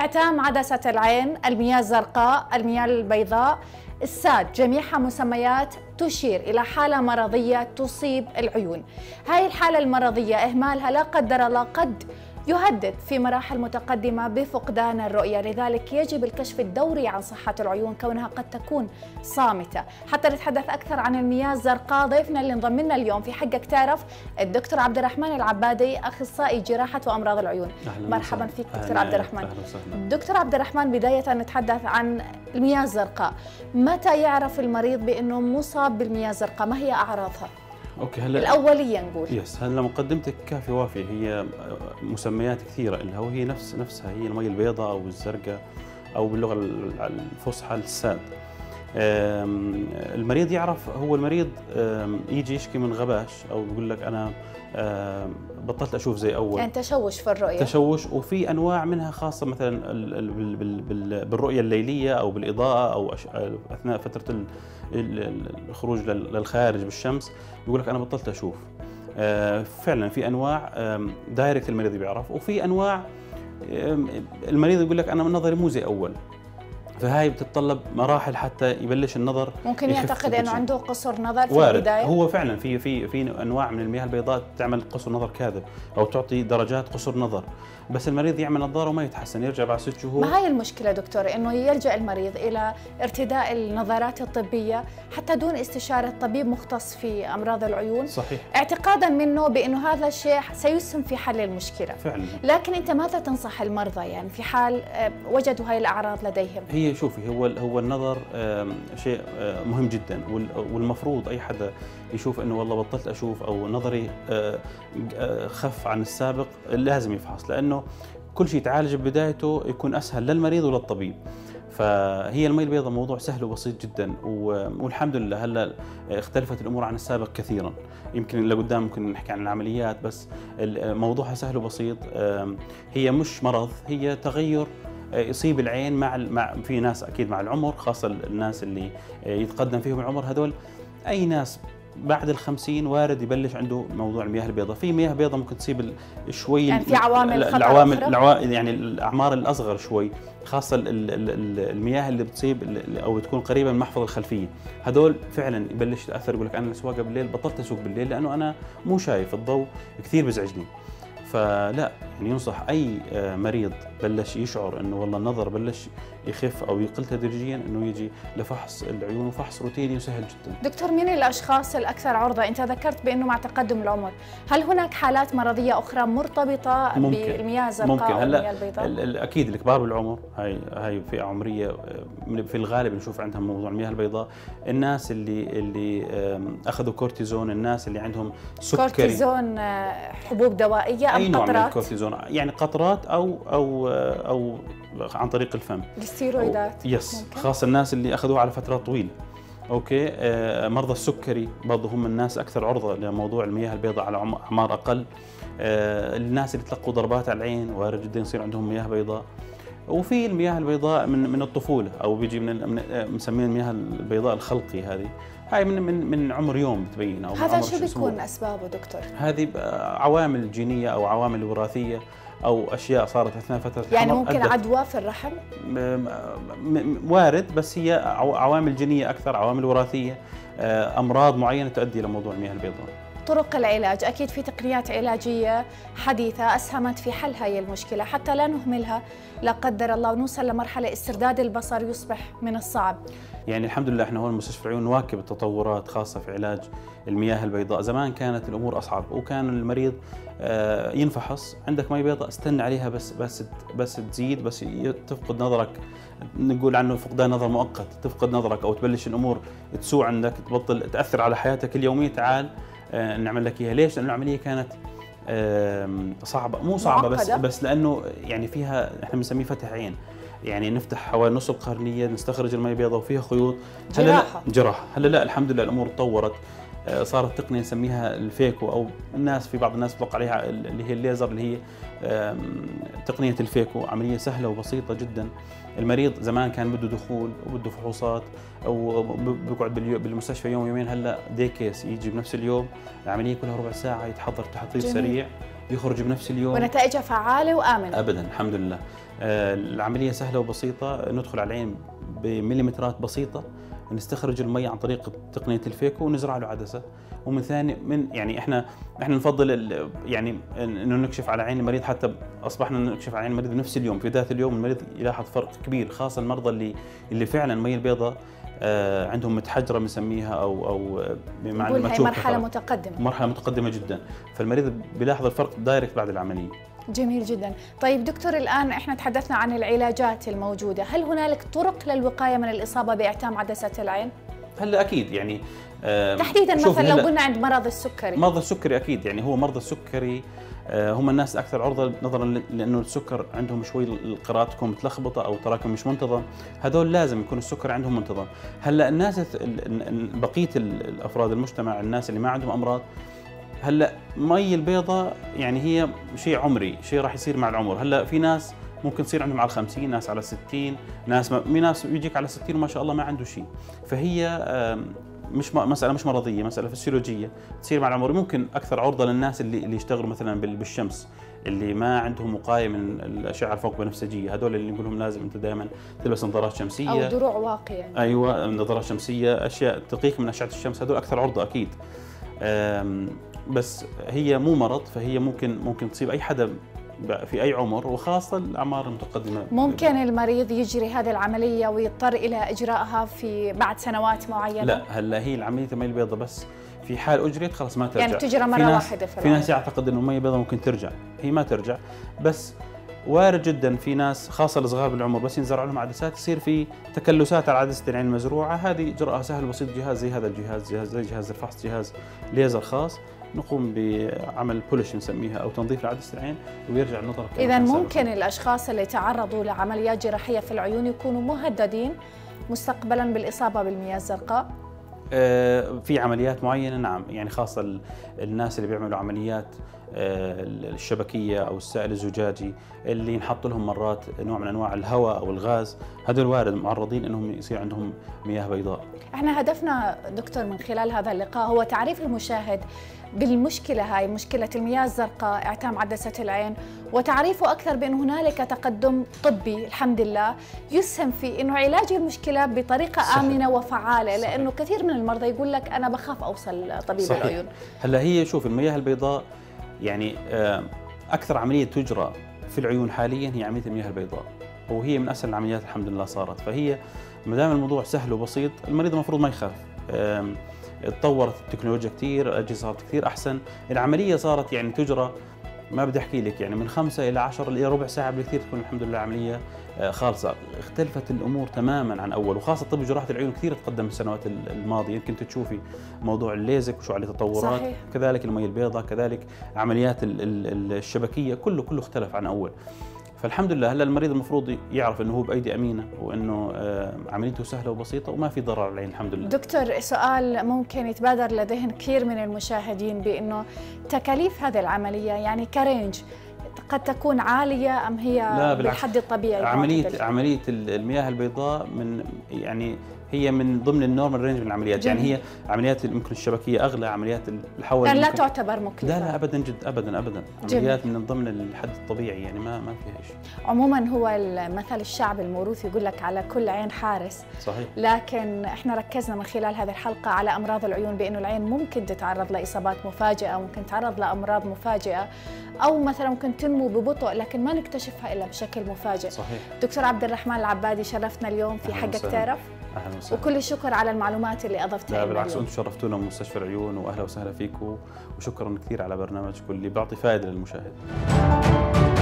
إعتام عدسة العين، المياه الزرقاء، المياه البيضاء، الساد، جميعها مسميات تشير إلى حالة مرضية تصيب العيون. هاي الحالة المرضية إهمالها لا قدر الله قد يهدد في مراحل متقدمة بفقدان الرؤية، لذلك يجب الكشف الدوري عن صحة العيون كونها قد تكون صامتة. حتى نتحدث أكثر عن المياه الزرقاء، ضيفنا اللي انضم لنا اليوم في حقك تعرف الدكتور عبد الرحمن العبادي، أخصائي جراحة وأمراض العيون. مرحبا فيك دكتور عبد الرحمن. دكتور عبد الرحمن، بداية نتحدث عن المياه الزرقاء، متى يعرف المريض بأنه مصاب بالمياه الزرقاء؟ ما هي أعراضها؟ اوكي هلا الاوليه نقول يس. هلا مقدمتك كافي وافي، هي مسميات كثيره لها وهي نفسها هي المي البيضاء او الزرقاء او باللغه الفصحى الساد. المريض يعرف، هو المريض يجي يشكي من غباش او بيقول لك انا بطلت اشوف زي اول، يعني تشوش في الرؤيه. تشوش، وفي انواع منها خاصه مثلا بالرؤيه الليليه او بالاضاءه او اثناء فتره الخروج للخارج بالشمس، بيقول لك انا بطلت اشوف. فعلا في انواع دايركت المريض بيعرف، وفي انواع المريض يقول لك انا نظري مو زي اول، فهاي بتتطلب مراحل حتى يبلش النظر. ممكن يعتقد انه عنده قصر نظر في البدايه. هو فعلا في انواع من المياه البيضاء تعمل قصر نظر كاذب او تعطي درجات قصر نظر، بس المريض يعمل نظاره وما يتحسن، يرجع بعد 6 شهور. ما هي المشكله دكتور، انه يلجا المريض الى ارتداء النظارات الطبيه حتى دون استشاره طبيب مختص في امراض العيون. صحيح. اعتقادا منه بانه هذا الشيء سيسهم في حل المشكله. فعلا. لكن انت ماذا تنصح المرضى يعني في حال وجدوا هاي الاعراض لديهم؟ هي شوفي، هو النظر شيء مهم جدا، والمفروض اي حدا يشوف انه والله بطلت اشوف او نظري خف عن السابق لازم يفحص، لانه كل شيء يتعالج ببدايته يكون اسهل للمريض وللطبيب. فهي المي البيضاء موضوع سهل وبسيط جدا، والحمد لله هلا اختلفت الامور عن السابق كثيرا. يمكن لقدام ممكن نحكي عن العمليات، بس موضوعها سهل وبسيط. هي مش مرض، هي تغير يصيب العين مع في ناس اكيد مع العمر، خاصه الناس اللي يتقدم فيهم العمر، هذول اي ناس بعد ال50 وارد يبلش عنده موضوع المياه البيضاء. في مياه بيضاء ممكن تصيب شوي يعني في العوامل يعني الاعمار الاصغر شوي، خاصه المياه اللي بتصيب او بتكون قريبه من المحفظه الخلفيه، هذول فعلا يبلش يتاثر. يقول لك انا السواقه بالليل بطلت اسوق بالليل لانه انا مو شايف، الضوء كثير بزعجني. فلا يعني ينصح اي مريض بلش يشعر انه والله النظر بلش يخف او يقل تدريجيا انه يجي لفحص العيون، وفحص روتيني وسهل جدا. دكتور، مين الاشخاص الاكثر عرضه؟ انت ذكرت بانه مع تقدم العمر، هل هناك حالات مرضيه اخرى مرتبطه بالمياه الزرقاء والمياه البيضاء؟ اكيد الكبار بالعمر، هاي فئه عمريه في الغالب نشوف عندها موضوع المياه البيضاء. الناس اللي اخذوا كورتيزون، الناس اللي عندهم سكري. كورتيزون حبوب دوائيه أي نوع من الكورتيزون، يعني قطرات أو عن طريق الفم. الستيرويدات. يس، خاصة الناس اللي أخذوها على فترات طويلة. أوكي، مرضى السكري برضه هم الناس أكثر عرضة لموضوع المياه البيضاء على أعمار أقل. الناس اللي تلقوا ضربات على العين وارد جدا يصير عندهم مياه بيضاء. وفي المياه البيضاء من الطفولة، أو بيجي من مسمين المياه البيضاء الخلقي، هذه هاي من عمر يوم بتبين. أو هذا شو بيكون أسبابه دكتور؟ هذه عوامل جينية أو عوامل وراثية أو أشياء صارت أثناء فترة الحمل. يعني ممكن عدوى في الرحم؟ وارد، بس هي عوامل جينية أكثر، عوامل وراثية، أمراض معينة تؤدي لموضوع المياه البيضاء. طرق العلاج، أكيد في تقنيات علاجية حديثة أسهمت في حل هاي المشكلة حتى لا نهملها لا قدر الله ونوصل لمرحلة استرداد البصر يصبح من الصعب. يعني الحمد لله احنا هون مستشفى العيون نواكب التطورات خاصة في علاج المياه البيضاء. زمان كانت الأمور أصعب، وكان المريض ينفحص، عندك مي بيضاء استنى عليها بس تزيد، بس تفقد نظرك، نقول عنه فقدان نظر مؤقت، تفقد نظرك أو تبلش الأمور تسوء عندك، تبطل تأثر على حياتك اليومية. تعال نعمل لك اياها. ليش؟ لأن العملية كانت صعبة، مو صعبة معقدة. بس لأنه يعني فيها احنا بنسميه فتح عين، يعني نفتح حوالي نص القرنية، نستخرج المي البيضاء وفيها خيوط. جراحة. هلا لا الحمد لله الأمور تطورت، صارت تقنية نسميها الفيكو، أو الناس في بعض الناس تطلق عليها اللي هي الليزر، اللي هي تقنية الفيكو، عملية سهلة وبسيطة جدا. المريض زمان كان بده دخول وبده فحوصات وبقعد بالمستشفى يوم يومين، هلا دي كيس يجي بنفس اليوم، العملية كلها ربع ساعة، يتحضر تحضير سريع، يخرج بنفس اليوم، ونتائجها فعالة وآمنة. أبدا الحمد لله. العملية سهلة وبسيطة، ندخل على العين بمليمترات بسيطة، نستخرج المي عن طريق تقنية الفيكو ونزرع له عدسة. ومن ثاني يعني احنا نفضل يعني انه نكشف على عين المريض، حتى اصبحنا نكشف على عين المريض نفس اليوم، في ذات اليوم المريض يلاحظ فرق كبير، خاصة المرضى اللي فعلا المي البيضاء عندهم متحجرة بنسميها او بمعنى متشوفة، مرحلة متقدمة، مرحلة متقدمة جدا، فالمريض بيلاحظ الفرق دايركت بعد العملية. جميل جدا. طيب دكتور، الآن احنا تحدثنا عن العلاجات الموجودة، هل هنالك طرق للوقاية من الإصابة بإعتام عدسة العين؟ هلا اكيد يعني تحديدا مثلا لو قلنا عند مرض السكري، اكيد يعني هو مرضى السكري هم الناس اكثر عرضه، نظرا لانه السكر عندهم شوي القراءات تكون متلخبطه او تراكم مش منتظم، هذول لازم يكون السكر عندهم منتظم. هلا الناس بقيه الافراد المجتمع، الناس اللي ما عندهم امراض، هلا مي البيضاء يعني هي شيء عمري، شيء راح يصير مع العمر. هلا في ناس ممكن يصير عندهم على 50، ناس على 60، ناس يجيك على 60 وما شاء الله ما عنده شيء، فهي مش مسألة مش مرضية، مسألة فسيولوجية تصير مع العمر. ممكن أكثر عرضة للناس اللي يشتغلوا مثلا بالشمس، اللي ما عندهم وقاية من الأشعة الفوق بنفسجية، هذول اللي نقول لهم لازم أنت دائما تلبس نظارات شمسية أو دروع واقية. أيوة، نظارات شمسية، أشياء تقيك من أشعة الشمس، هذول أكثر عرضة أكيد. بس هي مو مرض، فهي ممكن تصيب أي حدا في أي عمر، وخاصة الأعمار المتقدمة. ممكن المريض يجري هذه العملية ويضطر إلى إجراءها في بعد سنوات معينة؟ لا، هلا هي العملية المي البيضاء بس في حال أجريت خلاص ما ترجع، يعني بتجرى مرة واحدة. في ناس يعتقد إنه المي البيضاء ممكن ترجع، هي ما ترجع، بس وارد جدا في ناس خاصة الصغار بالعمر بس ينزرع لهم عدسات يصير في تكلسات على عدسة العين المزروعة. هذه إجراءها سهل وبسيط، جهاز زي هذا الجهاز، زي جهاز الفحص، جهاز ليزر خاص، نقوم بعمل بولش نسميها أو تنظيف لعدسة العين ويرجع النظر. إذا ممكن الأشخاص اللي تعرضوا لعمليات جراحية في العيون يكونوا مهددين مستقبلا بالإصابة بالمياه الزرقاء؟ في عمليات معينة نعم، يعني خاصة الناس اللي بيعملوا عمليات الشبكية أو السائل الزجاجي اللي ينحط لهم مرات نوع من أنواع الهواء أو الغاز، هذول وارد معرضين أنهم يصير عندهم مياه بيضاء. احنا هدفنا دكتور من خلال هذا اللقاء هو تعريف المشاهد بالمشكلة هاي، مشكلة المياه الزرقاء اعتام عدسة العين، وتعريفه أكثر بأن هنالك تقدم طبي الحمد لله يسهم في أنه علاج المشكلة بطريقة آمنة وفعالة، لأنه كثير من المرضى يقول لك أنا بخاف أوصل طبيب العيون. هلا هي شوف المياه البيضاء يعني أكثر عملية تجرى في العيون حاليا هي عملية المياه البيضاء، وهي من أسهل العمليات الحمد لله صارت، فهي ما دام الموضوع سهل وبسيط المريض المفروض ما يخاف. تطورت التكنولوجيا كثير، الأجهزة صارت كثير أحسن، العملية صارت يعني تجرى ما بدي أحكي لك يعني من 5 إلى 10 إلى ربع ساعة بالكثير تكون الحمد لله عملية خالصة. اختلفت الأمور تماما عن أول، وخاصة طب جراحة العيون كثير تقدم السنوات الماضية، يمكن تشوفي موضوع الليزك وشو عليه تطورات، صحيح. كذلك المي البيضاء، كذلك عمليات الشبكية، كله اختلف عن أول، فالحمد لله. هلا المريض المفروض يعرف انه هو بايدي امينه، وانه عمليته سهله وبسيطه وما في ضرر على العين الحمد لله. دكتور، سؤال ممكن يتبادر لذهن كثير من المشاهدين بانه تكاليف هذه العمليه يعني كرينج قد تكون عاليه ام هي بالحد الطبيعي؟ عمليه المياه البيضاء من يعني هي من ضمن النورمال رينج من العمليات. جميل. يعني هي عمليات ممكن الشبكيه اغلى، عمليات الحول يعني لا تعتبر مكلفه. لا ابدا، جد ابدا. عمليات من ضمن الحد الطبيعي، يعني ما فيها شيء. عموما هو المثل الشعبي الموروث يقول لك على كل عين حارس، صحيح. لكن احنا ركزنا من خلال هذه الحلقه على امراض العيون، بانه العين ممكن تتعرض لاصابات مفاجئه، ممكن تتعرض لامراض مفاجئه، او مثلا ممكن تنمو ببطء لكن ما نكتشفها الا بشكل مفاجئ. صحيح. دكتور عبد الرحمن العبادي، شرفتنا اليوم في حقك تعرف. أهلا وسهلا، وكل الشكر على المعلومات اللي أضفتها. لا بالعكس، أنتم شرفتونا بمستشفى العيون، وأهلا وسهلا فيكم، وشكرا كثير على برنامجكم اللي بيعطي فائدة للمشاهد.